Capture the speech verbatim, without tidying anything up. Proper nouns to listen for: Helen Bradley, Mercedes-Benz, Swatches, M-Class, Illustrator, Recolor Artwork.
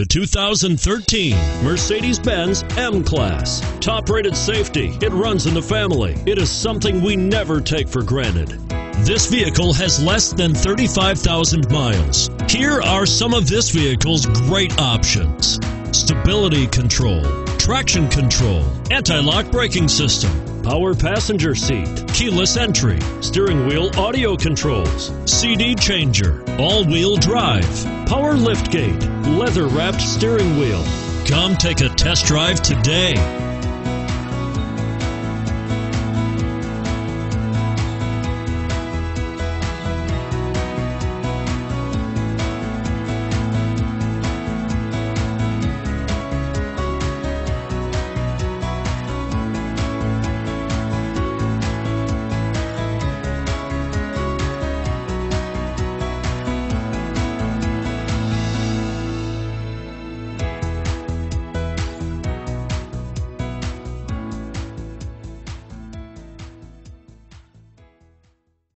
The two thousand thirteen Mercedes-Benz M-Class. Top-rated safety. It runs in the family. It is something we never take for granted. This vehicle has less than thirty-five thousand miles. Here are some of this vehicle's great options: stability control, traction control, anti-lock braking system, power passenger seat, keyless entry, steering wheel audio controls, C D changer, all-wheel drive, power liftgate, leather-wrapped steering wheel. Come take a test drive today.